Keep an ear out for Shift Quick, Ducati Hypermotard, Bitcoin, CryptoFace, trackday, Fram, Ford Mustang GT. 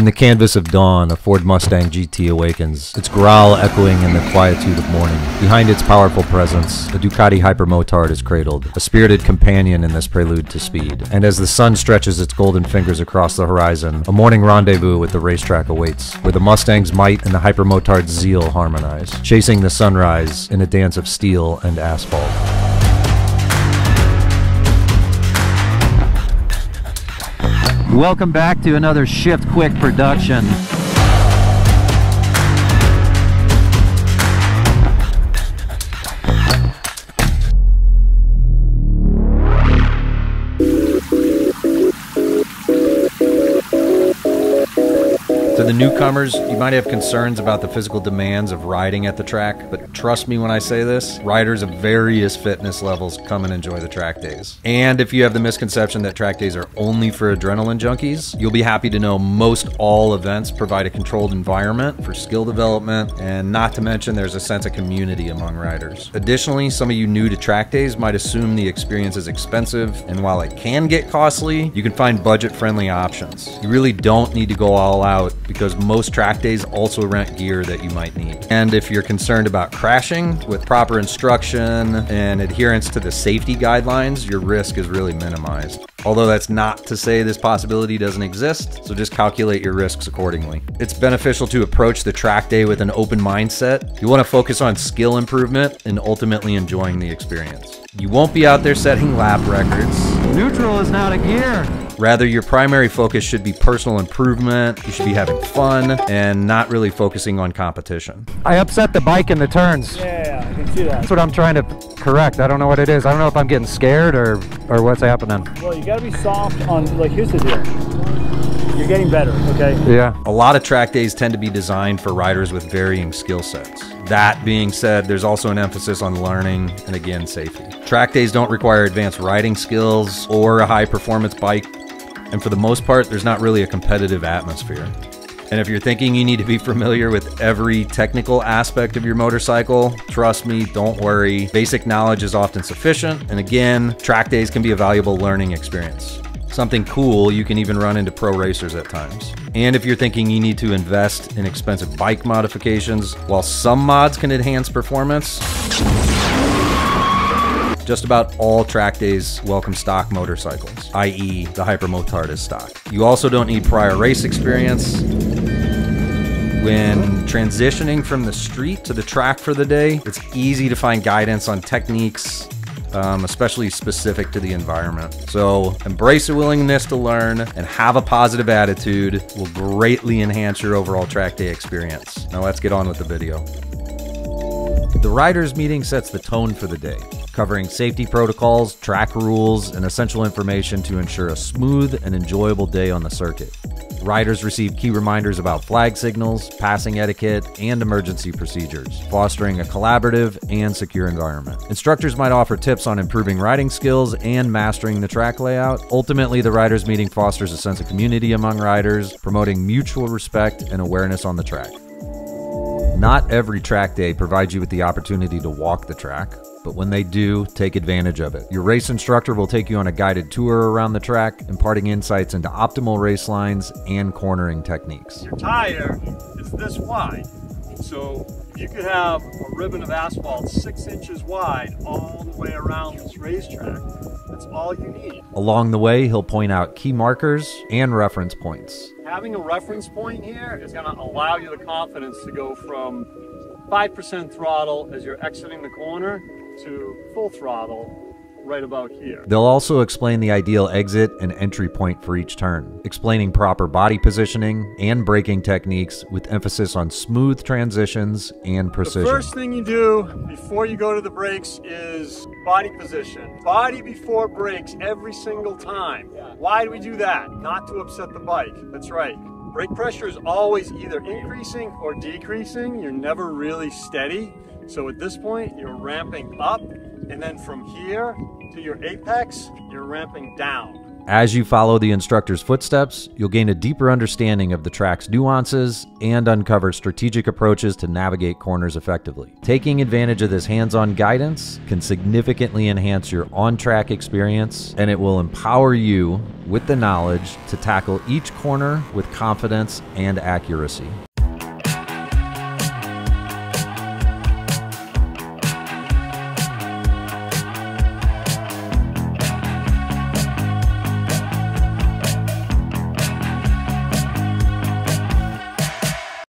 In the canvas of dawn, a Ford Mustang GT awakens, its growl echoing in the quietude of morning. Behind its powerful presence, a Ducati Hypermotard is cradled, a spirited companion in this prelude to speed. And as the sun stretches its golden fingers across the horizon, a morning rendezvous with the racetrack awaits, where the Mustang's might and the Hypermotard's zeal harmonize, chasing the sunrise in a dance of steel and asphalt. Welcome back to another Shift Quick production. To the newcomers, you might have concerns about the physical demands of riding at the track, but trust me when I say this, riders of various fitness levels come and enjoy the track days. And if you have the misconception that track days are only for adrenaline junkies, you'll be happy to know most all events provide a controlled environment for skill development, and not to mention there's a sense of community among riders. Additionally, some of you new to track days might assume the experience is expensive, and while it can get costly, you can find budget-friendly options. You really don't need to go all out, because most track days also rent gear that you might need. And if you're concerned about crashing, with proper instruction and adherence to the safety guidelines, your risk is really minimized. Although that's not to say this possibility doesn't exist, so just calculate your risks accordingly. It's beneficial to approach the track day with an open mindset. You want to focus on skill improvement and ultimately enjoying the experience. You won't be out there setting lap records. Neutral is now to gear. Rather, your primary focus should be personal improvement. You should be having fun and not really focusing on competition. I upset the bike in the turns. Yeah, I can see that. That's what I'm trying to correct. I don't know what it is. I don't know if I'm getting scared or what's happening. Well, you gotta be soft on, like, here's the deal. You're getting better, okay? Yeah. A lot of track days tend to be designed for riders with varying skill sets. That being said, there's also an emphasis on learning and, again, safety. Track days don't require advanced riding skills or a high-performance bike. And for the most part, there's not really a competitive atmosphere. And if you're thinking you need to be familiar with every technical aspect of your motorcycle, trust me, don't worry. Basic knowledge is often sufficient. And again, track days can be a valuable learning experience. Something cool, you can even run into pro racers at times. And if you're thinking you need to invest in expensive bike modifications, while some mods can enhance performance, just about all track days welcome stock motorcycles, i.e. the Hypermotard is stock. You also don't need prior race experience. When transitioning from the street to the track for the day, it's easy to find guidance on techniques, especially specific to the environment. So embrace a willingness to learn and have a positive attitude will greatly enhance your overall track day experience. Now let's get on with the video. The riders meeting sets the tone for the day, covering safety protocols, track rules, and essential information to ensure a smooth and enjoyable day on the circuit. Riders receive key reminders about flag signals, passing etiquette, and emergency procedures, fostering a collaborative and secure environment. Instructors might offer tips on improving riding skills and mastering the track layout. Ultimately, the riders' meeting fosters a sense of community among riders, promoting mutual respect and awareness on the track. Not every track day provides you with the opportunity to walk the track, but when they do, take advantage of it. Your race instructor will take you on a guided tour around the track, imparting insights into optimal race lines and cornering techniques. Your tire is this wide, so you could have a ribbon of asphalt 6 inches wide all the way around this racetrack. That's all you need. Along the way, he'll point out key markers and reference points. Having a reference point here is going to allow you the confidence to go from 5% throttle as you're exiting the corner to full throttle right about here. They'll also explain the ideal exit and entry point for each turn, explaining proper body positioning and braking techniques with emphasis on smooth transitions and precision. The first thing you do before you go to the brakes is body position. Body before brakes every single time. Yeah. Why do we do that? Not to upset the bike. That's right. Brake pressure is always either increasing or decreasing. You're never really steady. So at this point, you're ramping up, and then from here to your apex, you're ramping down. As you follow the instructor's footsteps, you'll gain a deeper understanding of the track's nuances and uncover strategic approaches to navigate corners effectively. Taking advantage of this hands-on guidance can significantly enhance your on-track experience, and it will empower you with the knowledge to tackle each corner with confidence and accuracy.